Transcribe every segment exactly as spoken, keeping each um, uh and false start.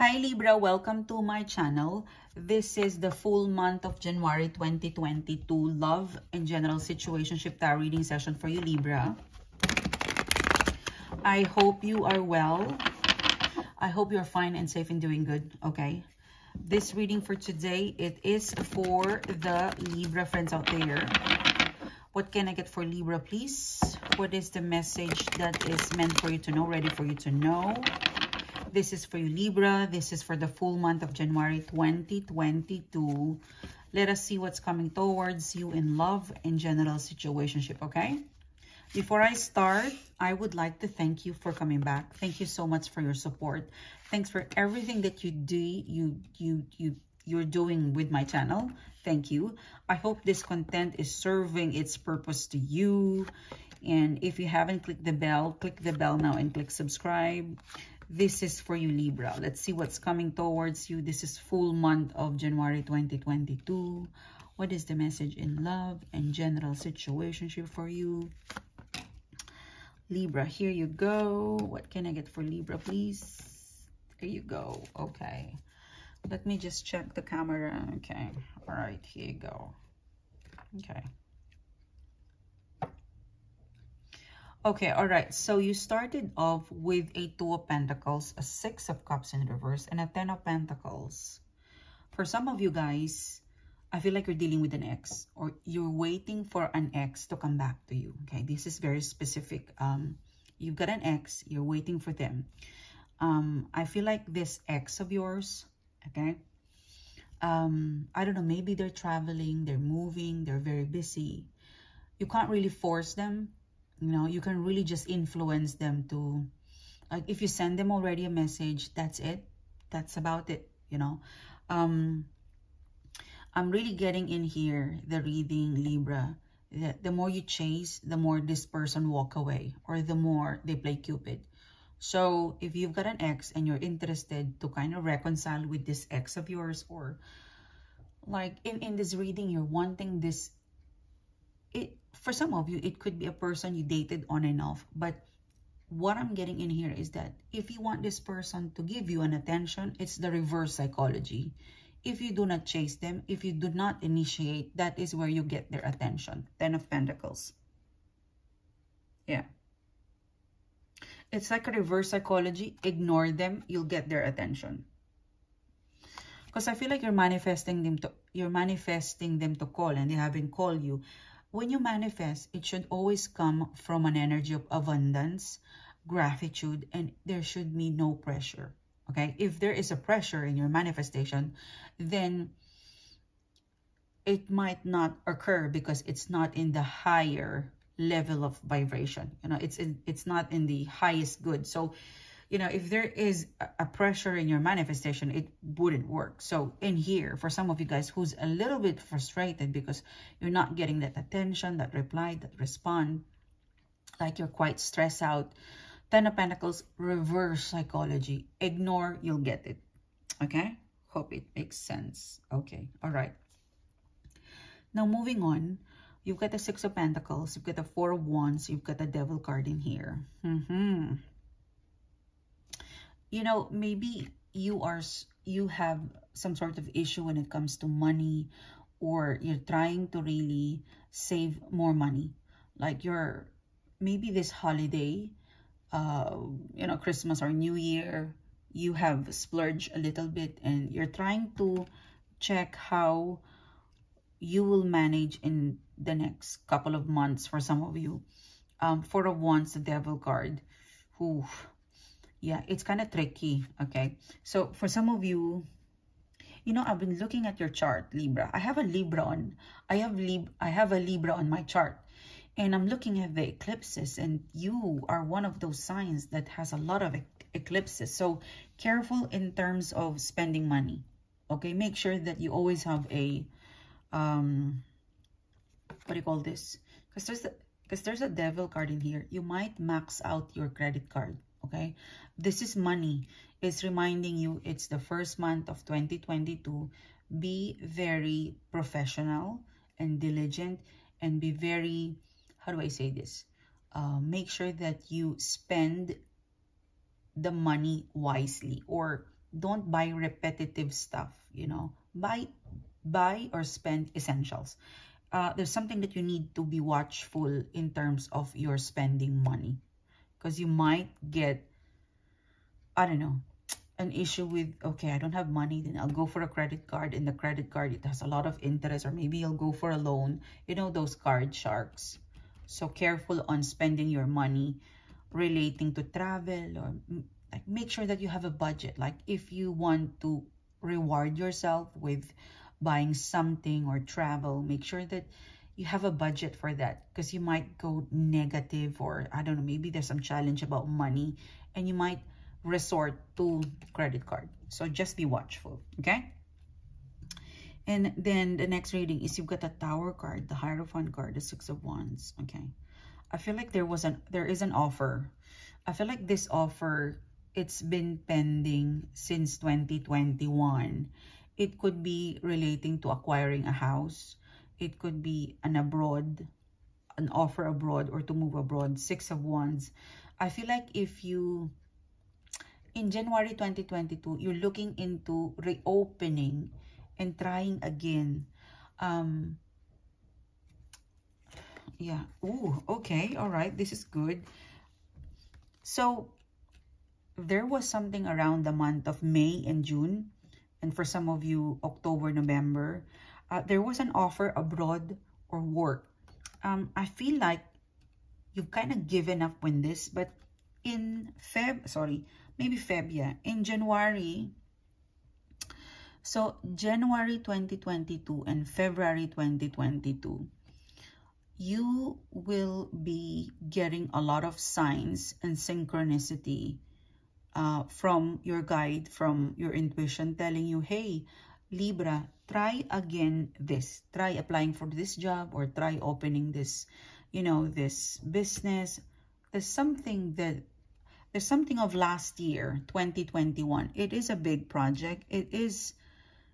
Hi Libra, welcome to my channel. This is the full month of January twenty twenty-two love and general situationship tarot reading session for you Libra. I hope you are well. I hope you're fine and safe and doing good, okay? This reading for today, it is for the Libra friends out there. What can I get for Libra, please? What is the message that is meant for you to know, ready for you to know? This is for you, Libra. This is for the full month of January twenty twenty-two. Let us see what's coming towards you in love and general situationship, okay? Before I start, I would like to thank you for coming back. Thank you so much for your support. Thanks for everything that you do, you, you, you, you're doing with my channel. Thank you. I hope this content is serving its purpose to you. And if you haven't clicked the bell, click the bell now and click subscribe. This is for you, Libra. Let's see what's coming towards you. This is full month of January twenty twenty-two. What is the message in love and general situationship for you? Libra, here you go. What can I get for Libra, please? There you go. Okay. Let me just check the camera. Okay. All right. Here you go. Okay. Okay, all right. So you started off with a Two of Pentacles, a Six of Cups in reverse, and a Ten of Pentacles. For some of you guys, I feel like you're dealing with an ex or you're waiting for an ex to come back to you. Okay, this is very specific. Um, you've got an ex, you're waiting for them. Um, I feel like this ex of yours, okay, um, I don't know, maybe they're traveling, they're moving, they're very busy. You can't really force them. You know, you can really just influence them to, like, if you send them already a message, that's it. That's about it, you know. Um, I'm really getting in here, the reading, Libra, that the more you chase, the more this person walk away, or the more they play Cupid. So if you've got an ex and you're interested to kind of reconcile with this ex of yours, or like in, in this reading, you're wanting this, it, for some of you, it could be a person you dated on and off. But what I'm getting in here is that if you want this person to give you an attention, it's the reverse psychology. If you do not chase them, if you do not initiate, that is where you get their attention. Ten of Pentacles. Yeah. It's like a reverse psychology. Ignore them, you'll get their attention. Because I feel like you're manifesting them to, you're manifesting them to call and they haven't called you. When you manifest, it should always come from an energy of abundance, gratitude, and there should be no pressure, okay? If there is a pressure in your manifestation, then it might not occur because it's not in the higher level of vibration. You know, it's, in, it's not in the highest good. So, you know, if there is a pressure in your manifestation, it wouldn't work. So in here, for some of you guys who's a little bit frustrated because you're not getting that attention, that reply, that respond, like you're quite stressed out, Ten of Pentacles, reverse psychology. Ignore, you'll get it. Okay? Hope it makes sense. Okay. All right. Now moving on, you've got the Six of Pentacles, you've got the Four of Wands, you've got the Devil card in here. Mm-hmm. You know, maybe you are, you have some sort of issue when it comes to money, or you're trying to really save more money. Like you're, maybe this holiday, uh, you know, Christmas or New Year, you have splurged a little bit and you're trying to check how you will manage in the next couple of months for some of you. Um, Four of Wands, the Devil card. Ooh. Yeah, it's kind of tricky, okay? So, for some of you, you know, I've been looking at your chart, Libra. I have a Libra on, I have, Lib I have a Libra on my chart. And I'm looking at the eclipses, and you are one of those signs that has a lot of e eclipses. So, careful in terms of spending money, okay? Make sure that you always have a, um, what do you call this? Because there's, the, there's a Devil card in here. You might max out your credit card. Okay, this is money. It's reminding you it's the first month of twenty twenty-two. Be very professional and diligent, and be very, how do I say this? Uh, make sure that you spend the money wisely, or Don't buy repetitive stuff, you know. Buy, buy or spend essentials. Uh, there's something that you need to be watchful in terms of your spending money. Because you might get, I don't know, an issue with, okay, I don't have money, then I'll go for a credit card. And the credit card, it has a lot of interest. Or maybe you'll go for a loan. You know, those card sharks. So careful on spending your money relating to travel, or like make sure that you have a budget. Like if you want to reward yourself with buying something or travel, make sure that you have a budget for that, because you might go negative, or I don't know, maybe there's some challenge about money and you might resort to credit card. So just be watchful, okay? And then the next reading is you've got the Tower card, the Hierophant card, the Six of Wands, okay? I feel like there was an, there is an offer. I feel like this offer, it's been pending since twenty twenty-one. It could be relating to acquiring a house. It could be an abroad, an offer abroad, or to move abroad. Six of Wands. I feel like if you, in January twenty twenty-two, you're looking into reopening and trying again. Um, yeah. Ooh, okay. All right. This is good. So, there was something around the month of May and June. And for some of you, October, November, uh, there was an offer abroad or work. Um, I feel like you've kind of given up on this, but in Feb, sorry, maybe Feb, yeah, in January. So January twenty twenty-two and February twenty twenty-two, you will be getting a lot of signs and synchronicity Uh, from your guide, from your intuition telling you, hey, Libra, try again this. Try applying for this job, or try opening this, you know, this business. There's something that, there's something of last year, twenty twenty-one. It is a big project. It is,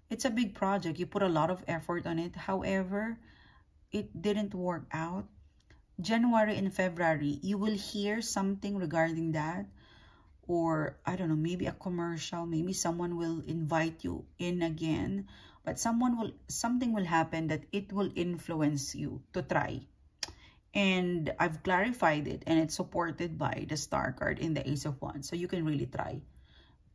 it's a big project. You put a lot of effort on it. However, it didn't work out. January and February, you will hear something regarding that. Or, I don't know, maybe a commercial, maybe someone will invite you in again, but someone will, something will happen that it will influence you to try. And I've clarified it, and it's supported by the Star card in the Ace of Wands, so you can really try.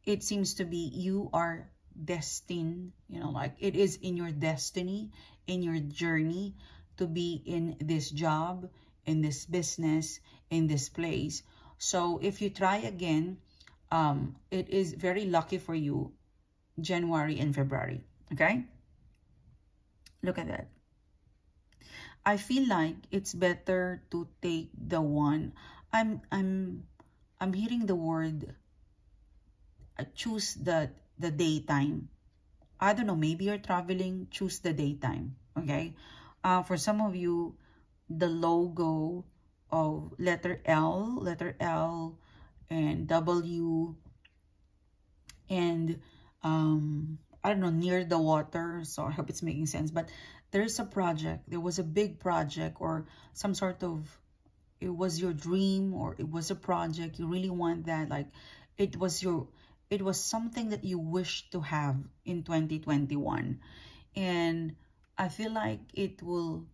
It seems to be you are destined, you know, like it is in your destiny, in your journey to be in this job, in this business, in this place. So if you try again, um, it is very lucky for you, January and February, okay? Look at that. I feel like it's better to take the one. I'm I'm I'm hearing the word uh, choose the the daytime. I don't know, maybe you're traveling, choose the daytime, okay? Uh, for some of you, the logo of letter L, letter L and W, and um, I don't know, near the water. So I hope it's making sense, but there is a project. There was a big project, or some sort of, it was your dream, or it was a project. You really want that. Like it was your, it was something that you wished to have in twenty twenty-one. And I feel like it will,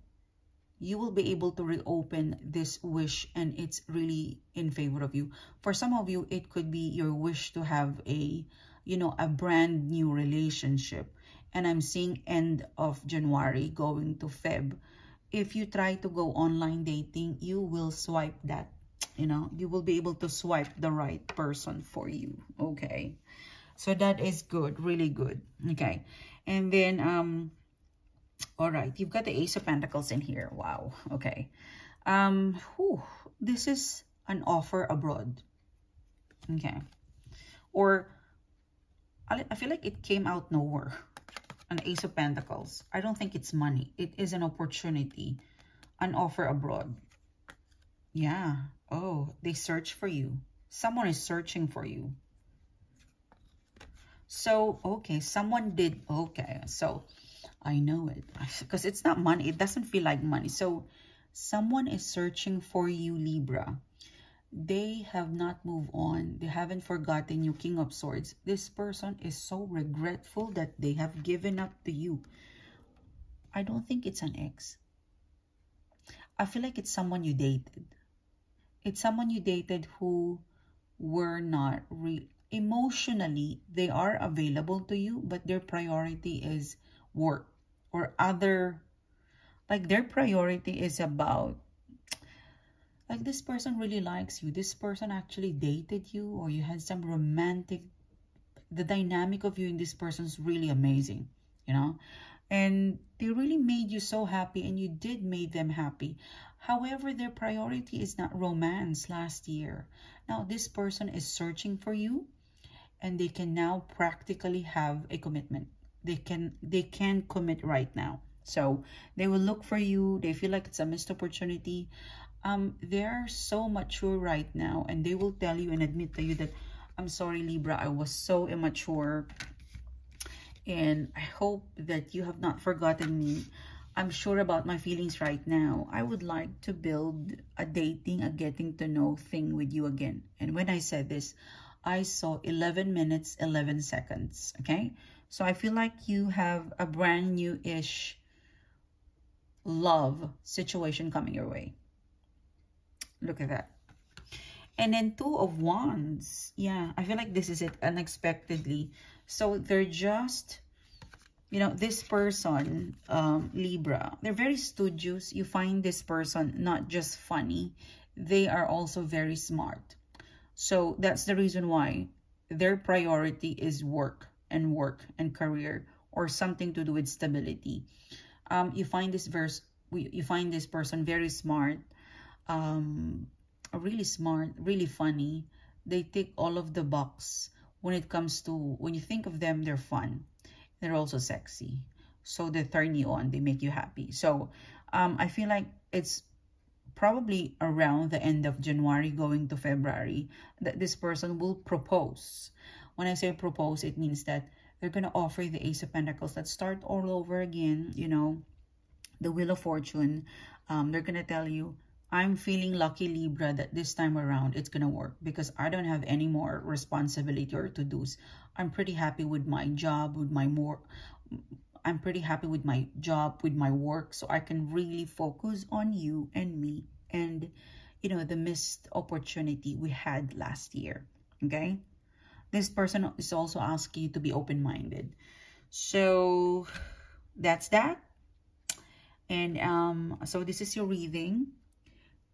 you will be able to reopen this wish, and it's really in favor of you. For some of you, it could be your wish to have a, you know, a brand new relationship. And I'm seeing end of January going to Feb. If you try to go online dating, you will swipe that, you know, you will be able to swipe the right person for you. Okay. So that is good. Really good. Okay. And then, um, all right, you've got the Ace of Pentacles in here. Wow. Okay. Um, whew, this is an offer abroad. Okay. Or I feel like it came out nowhere. An Ace of Pentacles. I don't think it's money. It is an opportunity. An offer abroad. Yeah. Oh, they search for you. Someone is searching for you. So, okay. Someone did. Okay. So, I know it, because it's not money. It doesn't feel like money. So someone is searching for you, Libra. they have not moved on. They haven't forgotten you, King of Swords. This person is so regretful that they have given up to you. I don't think it's an ex. I feel like it's someone you dated. It's someone you dated who were not re emotionally, they are available to you, but their priority is work or other, like their priority is about, like this person really likes you. This person actually dated you, or you had some romantic, the dynamic of you and this person's really amazing, you know? And they really made you so happy, and you did make them happy. However, their priority is not romance last year. Now, this person is searching for you, and they can now practically have a commitment. They can, they can commit right now. So they will look for you. They feel like it's a missed opportunity. Um, they're so mature right now, and they will tell you and admit to you that, I'm sorry, Libra, I was so immature. And I hope that you have not forgotten me. I'm sure about my feelings right now. I would like to build a dating, a getting to know thing with you again. And when I said this, I saw eleven minutes, eleven seconds. Okay. So I feel like you have a brand new-ish love situation coming your way. Look at that. And then Two of Wands. Yeah, I feel like this is it, unexpectedly. So they're just, you know, this person, um, Libra, they're very studious. You find this person not just funny, they are also very smart. So that's the reason why their priority is work and work and career, or something to do with stability. Um, you find this verse, you find this person very smart, um, really smart, really funny. They tick all of the boxes. When it comes to, when you think of them, they're fun. They're also sexy. So they turn you on. They make you happy. So um, I feel like it's probably around the end of January going to February that this person will propose. When I say propose, it means that they're going to offer the Ace of Pentacles. Let's start all over again, you know, the Wheel of Fortune. Um, they're going to tell you, I'm feeling lucky, Libra, that this time around it's going to work because I don't have any more responsibility or to-dos. I'm pretty happy with my job, with my more, I'm pretty happy with my job, with my work, so I can really focus on you and me and, you know, the missed opportunity we had last year, okay? This person is also asking you to be open-minded. So that's that. And um, so this is your reading.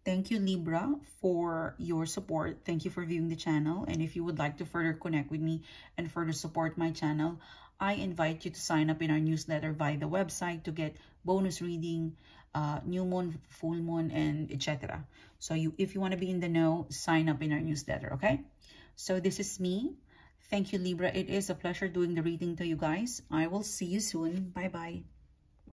Thank you, Libra, for your support. Thank you for viewing the channel. And if you would like to further connect with me and further support my channel, I invite you to sign up in our newsletter via the website to get bonus reading, uh, new moon, full moon, and et cetera. So you, if you want to be in the know, sign up in our newsletter, okay? So this is me. Thank you, Libra. It is a pleasure doing the reading to you guys. I will see you soon. Bye-bye.